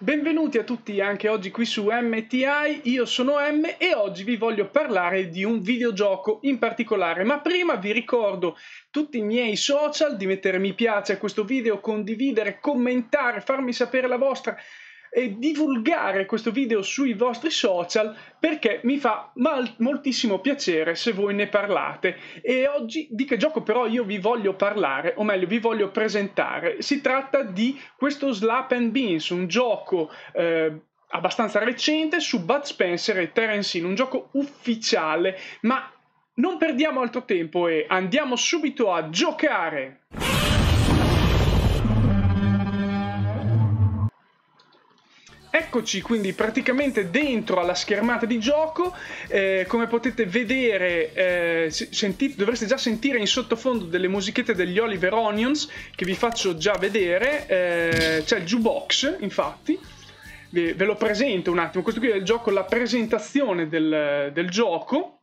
Benvenuti a tutti anche oggi qui su MTI, io sono M e oggi vi voglio parlare di un videogioco in particolare, ma prima vi ricordo tutti i miei social, di mettere mi piace a questo video, condividere, commentare, farmi sapere la vostra e divulgare questo video sui vostri social perché mi fa moltissimo piacere se voi ne parlate. E oggi di che gioco però io vi voglio parlare, o meglio vi voglio presentare? Si tratta di questo Slaps and Beans, un gioco abbastanza recente su Bud Spencer e Terence Hill, un gioco ufficiale, ma non perdiamo altro tempo e andiamo subito a giocare! Eccoci quindi praticamente dentro alla schermata di gioco, come potete vedere dovreste già sentire in sottofondo delle musichette degli Oliver Onions che vi faccio già vedere, c'è il jukebox infatti, ve lo presento un attimo, questo qui è il gioco, la presentazione del gioco.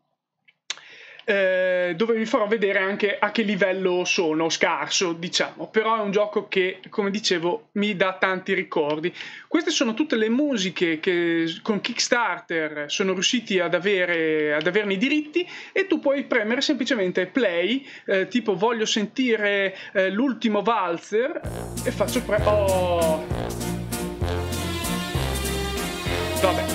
Dove vi farò vedere anche a che livello sono, scarso diciamo, però è un gioco che, come dicevo, mi dà tanti ricordi. Queste sono tutte le musiche che con Kickstarter sono riusciti ad averne i diritti e tu puoi premere semplicemente play, tipo voglio sentire l'ultimo valzer e faccio vabbè,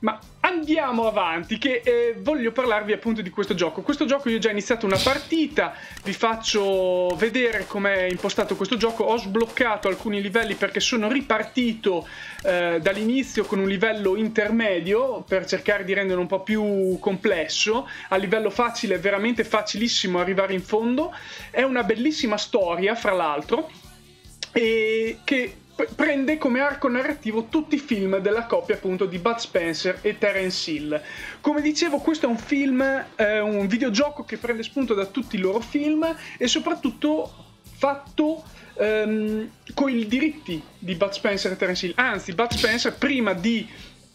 ma andiamo avanti che voglio parlarvi appunto di questo gioco. Questo gioco io ho già iniziato una partita, vi faccio vedere com'è impostato questo gioco. Ho sbloccato alcuni livelli perché sono ripartito dall'inizio con un livello intermedio per cercare di renderlo un po' più complesso. A livello facile è veramente facilissimo arrivare in fondo, è una bellissima storia fra l'altro e che prende come arco narrativo tutti i film della coppia appunto di Bud Spencer e Terence Hill. Come dicevo, questo è un film, un videogioco che prende spunto da tutti i loro film e soprattutto fatto con i diritti di Bud Spencer e Terence Hill. Anzi, Bud Spencer prima di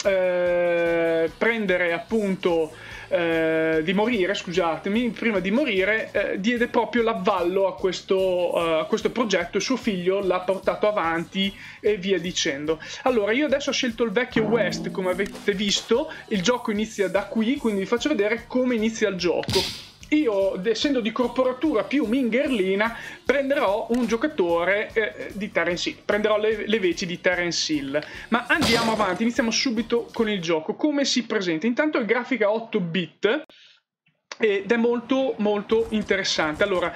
prendere appunto di morire, scusatemi, prima di morire diede proprio l'avvallo a questo progetto e suo figlio l'ha portato avanti e via dicendo. Allora, io adesso ho scelto il vecchio West, come avete visto, il gioco inizia da qui, quindi vi faccio vedere come inizia il gioco. Io, essendo di corporatura più mingherlina, prenderò un giocatore di Terence Hill, prenderò le veci di Terence Hill. Ma andiamo avanti, iniziamo subito con il gioco. Come si presenta? Intanto è grafica 8-bit ed è molto molto interessante. Allora,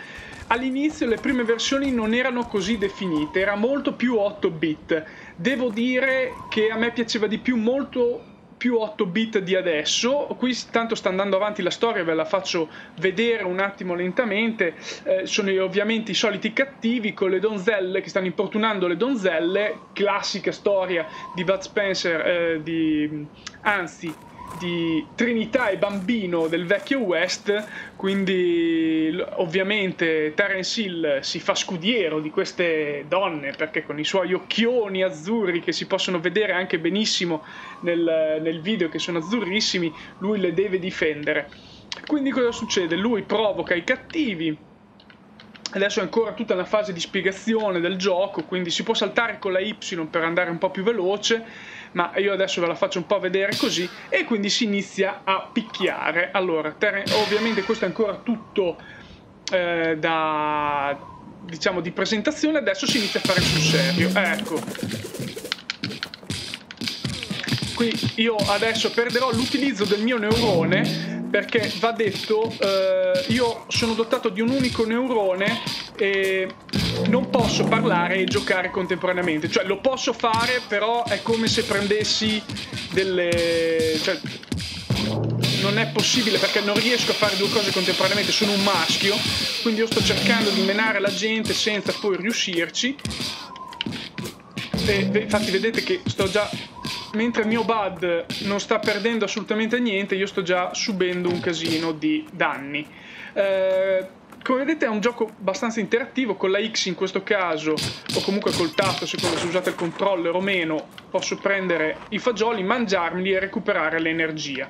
all'inizio le prime versioni non erano così definite, era molto più 8-bit. Devo dire che a me piaceva di più, molto più 8-bit di adesso. Qui tanto sta andando avanti la storia, ve la faccio vedere un attimo lentamente. Sono ovviamente i soliti cattivi con le donzelle che stanno importunando le donzelle, classica storia di Bud Spencer, di Trinità e Bambino del vecchio West. Quindi ovviamente Terence Hill si fa scudiero di queste donne perché con i suoi occhioni azzurri che si possono vedere anche benissimo nel video, che sono azzurrissimi, lui le deve difendere. Quindi cosa succede? Lui provoca i cattivi. Adesso è ancora tutta la fase di spiegazione del gioco, quindi si può saltare con la Y per andare un po' più veloce, ma io adesso ve la faccio un po' vedere così, e quindi si inizia a picchiare. Allora, ovviamente questo è ancora tutto diciamo di presentazione, adesso si inizia a fare sul serio, ecco. Qui io adesso perderò l'utilizzo del mio neurone perché va detto, io sono dotato di un unico neurone e non posso parlare e giocare contemporaneamente, cioè lo posso fare però è come se prendessi cioè, non è possibile perché non riesco a fare due cose contemporaneamente, sono un maschio, quindi io sto cercando di menare la gente senza poi riuscirci. E infatti vedete che sto già, mentre il mio Bud non sta perdendo assolutamente niente, io sto già subendo un casino di danni. Come vedete è un gioco abbastanza interattivo, con la X in questo caso, o comunque col tasto, secondo se usate il controller o meno, posso prendere i fagioli, mangiarmeli e recuperare l'energia.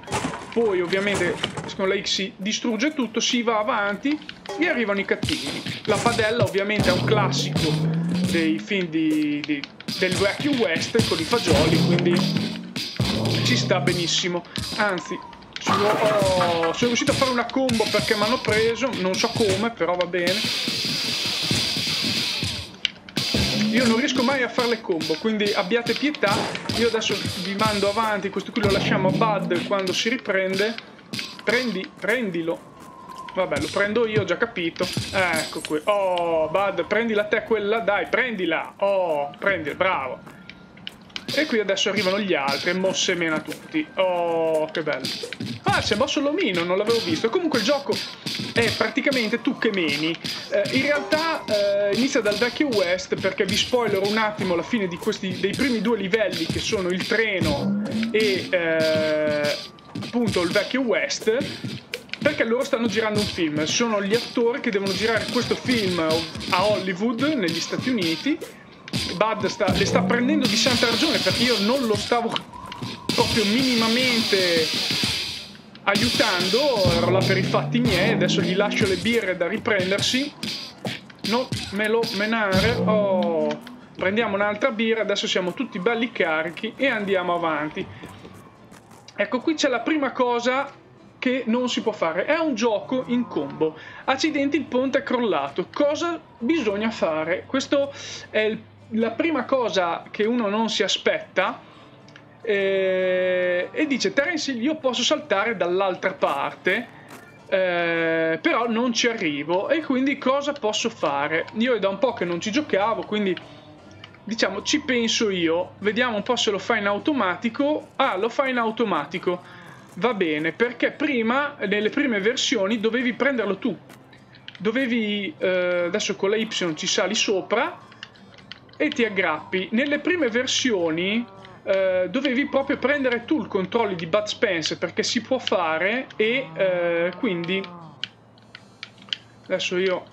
Poi ovviamente con la X si distrugge tutto, si va avanti e arrivano i cattivi. La padella ovviamente è un classico dei film del vecchio west con i fagioli, quindi ci sta benissimo. Anzi, sono riuscito a fare una combo perché mi hanno preso, non so come, però va bene. Io non riesco mai a fare le combo, quindi abbiate pietà. Io adesso vi mando avanti, questo qui lo lasciamo a Bud quando si riprende. Prendilo. Vabbè, lo prendo io, ho già capito. Ecco qui. Oh, Bud, prendila te quella, dai, prendila. Oh, prendila, bravo. E qui adesso arrivano gli altri, mosse meno a tutti. Oh, che bello. Ah, c'è mosso l'omino, non l'avevo visto. Comunque il gioco è praticamente tu che meni. In realtà inizia dal vecchio West, perché vi spoilero un attimo la fine di dei primi due livelli, che sono il treno e appunto il vecchio West, perché loro stanno girando un film, sono gli attori che devono girare questo film a Hollywood, negli Stati Uniti. Bud le sta prendendo di santa ragione, perché io non lo stavo proprio minimamente aiutando, ero là per i fatti miei. Adesso gli lascio le birre da riprendersi, non me lo menare. Oh, prendiamo un'altra birra, adesso siamo tutti belli carichi e andiamo avanti. Ecco, qui c'è la prima cosa che non si può fare, è un gioco in combo. Accidenti, il ponte è crollato, cosa bisogna fare? Questa è la prima cosa che uno non si aspetta, e dice Terence Hill, io posso saltare dall'altra parte, però non ci arrivo, e quindi cosa posso fare? Io è da un po' che non ci giocavo, quindi diciamo ci penso io, vediamo un po' se lo fa in automatico. Ah, lo fa in automatico, va bene, perché prima, nelle prime versioni, dovevi prenderlo tu. Dovevi, adesso con la Y ci sali sopra e ti aggrappi. Nelle prime versioni dovevi proprio prendere tu il controllo di Bud Spencer, perché si può fare, e quindi... Adesso io...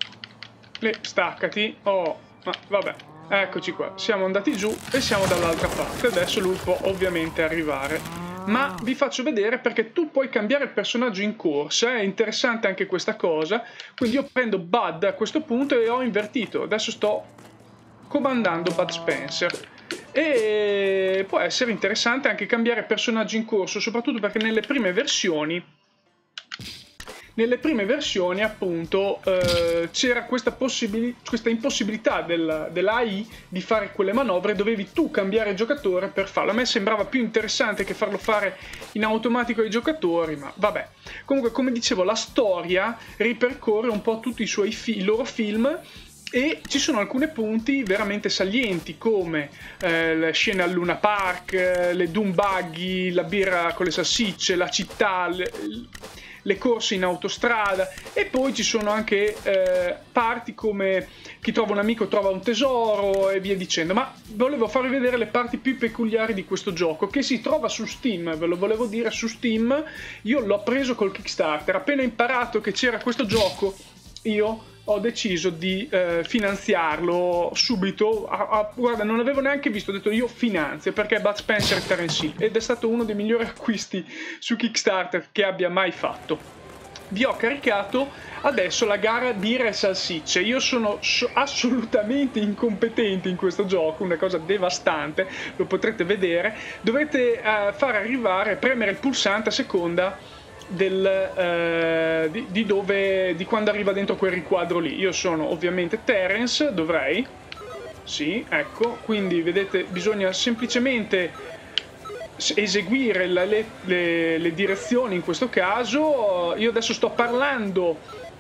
staccati. Oh, ma vabbè. Eccoci qua, siamo andati giù e siamo dall'altra parte. Adesso lui può ovviamente arrivare. Ma vi faccio vedere perché tu puoi cambiare il personaggio in corsa, è interessante anche questa cosa. Quindi io prendo Bud a questo punto e ho invertito, adesso sto comandando Bud Spencer, e può essere interessante anche cambiare personaggio in corso, soprattutto perché nelle prime versioni appunto c'era questa impossibilità dell'AI di fare quelle manovre, dovevi tu cambiare giocatore per farlo. A me sembrava più interessante che farlo fare in automatico ai giocatori, ma vabbè. Comunque, come dicevo, la storia ripercorre un po' tutti i loro film, e ci sono alcuni punti veramente salienti, come le scene al Luna Park, le Dune buggy, la birra con le salsicce, la città, le corse in autostrada, e poi ci sono anche parti come chi trova un amico trova un tesoro e via dicendo. Ma volevo farvi vedere le parti più peculiari di questo gioco, che si trova su Steam, ve lo volevo dire. Su Steam io l'ho preso col Kickstarter, appena imparato che c'era questo gioco io ho deciso di finanziarlo subito. Guarda, non avevo neanche visto, ho detto io finanzio, perché Bud Spencer e Terence Hill, ed è stato uno dei migliori acquisti su Kickstarter che abbia mai fatto. Vi ho caricato adesso la gara birra e salsicce. Io sono assolutamente incompetente in questo gioco, una cosa devastante, lo potrete vedere. Dovete far arrivare, premere il pulsante a seconda di quando arriva dentro quel riquadro lì. Io sono ovviamente Terence, dovrei, sì, ecco, quindi vedete, bisogna semplicemente eseguire le direzioni. In questo caso io adesso sto parlando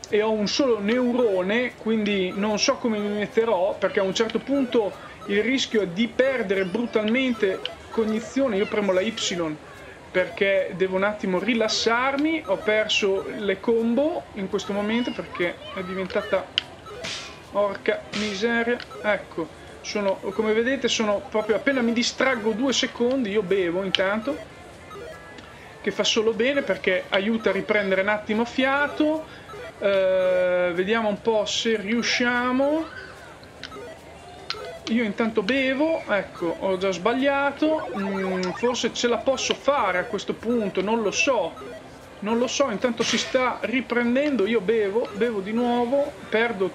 e ho un solo neurone, quindi non so come mi metterò, perché a un certo punto il rischio è di perdere brutalmente cognizione. Io premo la Y perché devo un attimo rilassarmi, ho perso le combo in questo momento perché è diventata orca miseria. Ecco, sono, come vedete, sono proprio, appena mi distraggo 2 secondi, io bevo intanto, che fa solo bene perché aiuta a riprendere un attimo fiato. Vediamo un po' se riusciamo. Io intanto bevo, ecco, ho già sbagliato, forse ce la posso fare a questo punto, non lo so, intanto si sta riprendendo, io bevo di nuovo, perdo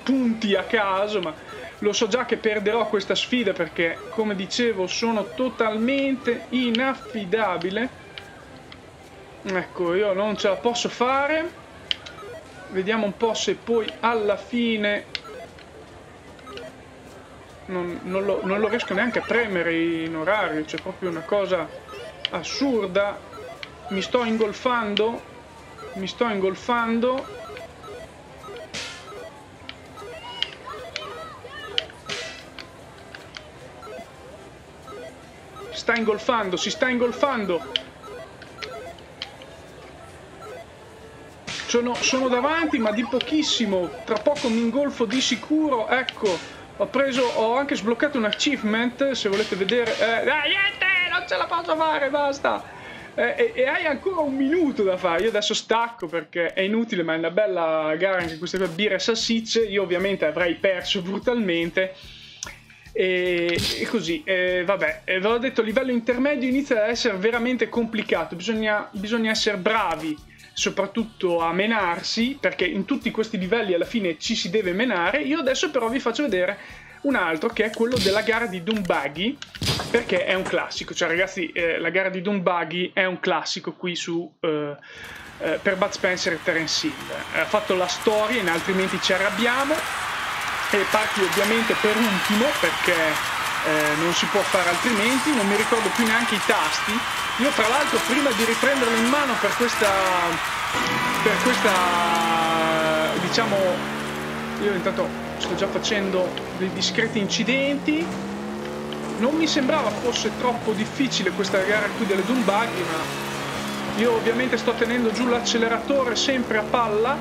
punti a caso, ma Lo so già che perderò questa sfida perché, come dicevo, sono totalmente inaffidabile. Ecco, io non ce la posso fare. Vediamo un po' se poi alla fine non lo riesco neanche a premere in orario. C'è proprio una cosa assurda. Mi sto ingolfando. Mi sto ingolfando. Sta ingolfando, si sta ingolfando. Sono davanti, ma di pochissimo. Tra poco mi ingolfo di sicuro. Ecco, ho anche sbloccato un achievement, se volete vedere. Niente, non ce la posso fare, basta. E hai ancora un minuto da fare. Io adesso stacco perché è inutile, ma è una bella gara anche questa qua, birra e salsicce. Io ovviamente avrei perso brutalmente. E così, vabbè, ve l'ho detto, il livello intermedio inizia ad essere veramente complicato. Bisogna essere bravi, soprattutto a menarsi, perché in tutti questi livelli alla fine ci si deve menare. Io adesso però vi faccio vedere un altro, che è quello della gara di Dune buggy, perché è un classico. Cioè ragazzi, la gara di Dune buggy è un classico qui su per Bud Spencer e Terence Hill. Ha fatto la storia in Altrimenti ci arrabbiamo, e parti ovviamente per ultimo perché non si può fare altrimenti. Non mi ricordo più neanche i tasti. Io tra l'altro, prima di riprenderlo in mano per questa diciamo, io intanto sto già facendo dei discreti incidenti. Non mi sembrava fosse troppo difficile questa gara qui delle Dune buggy, ma io ovviamente sto tenendo giù l'acceleratore sempre a palla,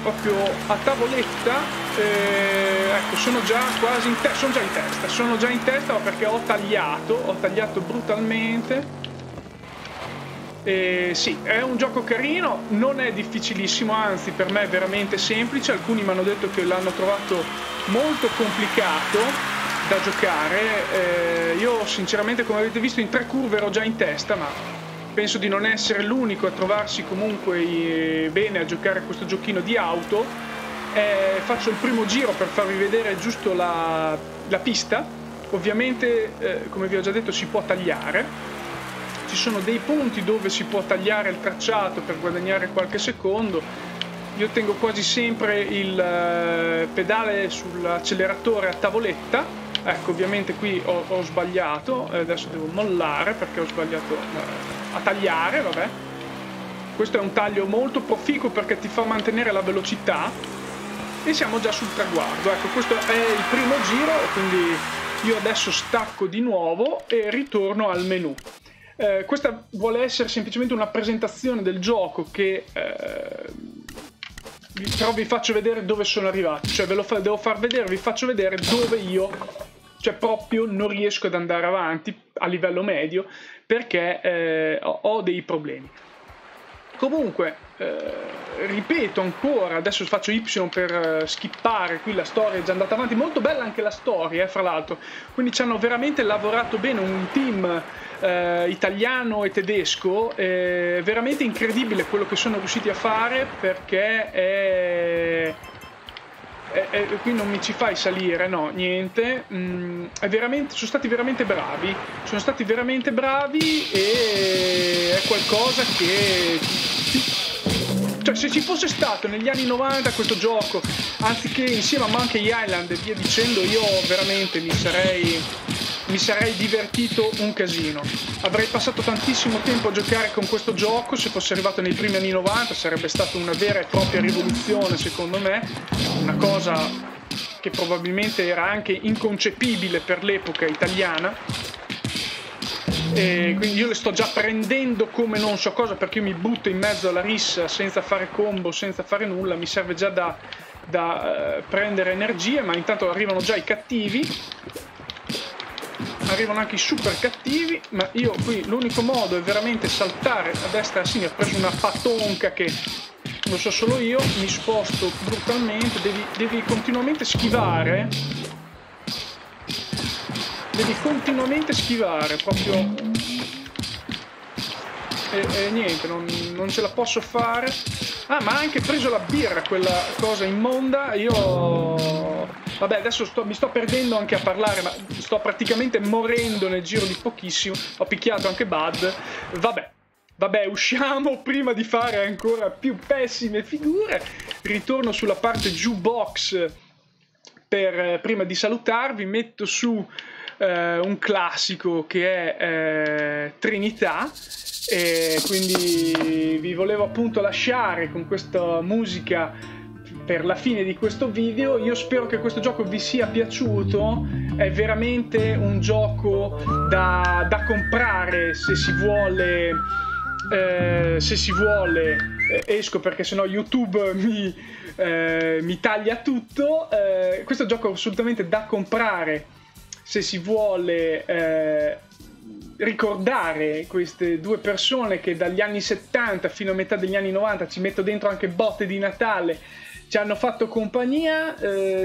proprio a tavoletta. Ecco, sono già quasi in testa, sono già in testa perché ho tagliato brutalmente. Sì, è un gioco carino, non è difficilissimo, anzi per me è veramente semplice. Alcuni mi hanno detto che l'hanno trovato molto complicato da giocare. Io sinceramente, come avete visto, in 3 curve ero già in testa, ma penso di non essere l'unico a trovarsi comunque bene a giocare a questo giochino di auto. Faccio il primo giro per farvi vedere giusto la pista. Ovviamente, come vi ho già detto, si può tagliare. Ci sono dei punti dove si può tagliare il tracciato per guadagnare qualche secondo. Io tengo quasi sempre il pedale sull'acceleratore a tavoletta. Ecco, ovviamente qui ho sbagliato, adesso devo mollare perché ho sbagliato a tagliare. Vabbè, questo è un taglio molto proficuo perché ti fa mantenere la velocità. E siamo già sul traguardo. Ecco, questo è il primo giro, quindi io adesso stacco di nuovo e ritorno al menu. Questa vuole essere semplicemente una presentazione del gioco, che però vi faccio vedere dove sono arrivato. Cioè vi faccio vedere dove io, cioè proprio non riesco ad andare avanti a livello medio perché ho dei problemi. Comunque, ripeto ancora, adesso faccio Y per skippare, qui la storia è già andata avanti, molto bella anche la storia, fra l'altro, quindi ci hanno veramente lavorato bene, un team italiano e tedesco, veramente incredibile quello che sono riusciti a fare, perché qui non mi ci fai salire, no, niente. Sono stati veramente bravi, e è qualcosa che, cioè, se ci fosse stato negli anni 90 questo gioco, anziché insieme a Monkey Island e via dicendo, io veramente mi sarei divertito un casino. Avrei passato tantissimo tempo a giocare con questo gioco. Se fosse arrivato nei primi anni 90 sarebbe stata una vera e propria rivoluzione, secondo me, una cosa che probabilmente era anche inconcepibile per l'epoca italiana. E quindi io le sto già prendendo come non so cosa, perché io mi butto in mezzo alla rissa senza fare combo, senza fare nulla, mi serve già da prendere energie, ma intanto arrivano già i cattivi. Arrivano anche i super cattivi, ma io qui l'unico modo è veramente saltare a destra e a sinistra. Ho preso una patonca che lo so solo io, mi sposto brutalmente, devi continuamente schivare. Devi continuamente schivare, proprio. E niente, non ce la posso fare. Ah, ma ha anche preso la birra, quella cosa immonda, io... Vabbè, adesso mi sto perdendo anche a parlare, ma sto praticamente morendo nel giro di pochissimo. Ho picchiato anche Bud. Vabbè, usciamo prima di fare ancora più pessime figure. Ritorno sulla parte jukebox prima di salutarvi. Metto su un classico che è Trinità, e quindi vi volevo appunto lasciare con questa musica per la fine di questo video. Io spero che questo gioco vi sia piaciuto, è veramente un gioco da comprare se si vuole. Esco perché sennò YouTube mi taglia tutto. Questo è un gioco assolutamente da comprare se si vuole ricordare queste due persone che dagli anni 70 fino a metà degli anni 90, ci metto dentro anche botte di Natale, ci hanno fatto compagnia,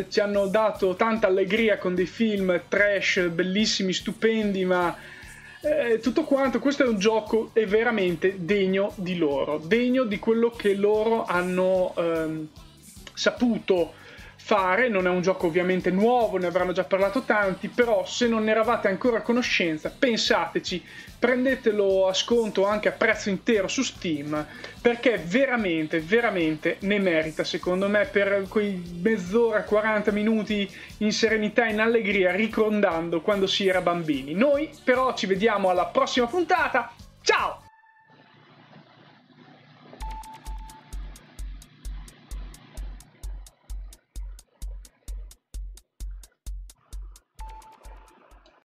ci hanno dato tanta allegria con dei film trash bellissimi, stupendi, ma tutto quanto. Questo è un gioco è veramente degno di loro, degno di quello che loro hanno saputo fare. Non è un gioco ovviamente nuovo, ne avranno già parlato tanti, però se non ne eravate ancora a conoscenza, pensateci, prendetelo a sconto anche a prezzo intero su Steam, perché veramente, veramente ne merita, secondo me, per quei mezz'ora, 40 minuti in serenità, in allegria, ricordando quando si era bambini. Noi però ci vediamo alla prossima puntata,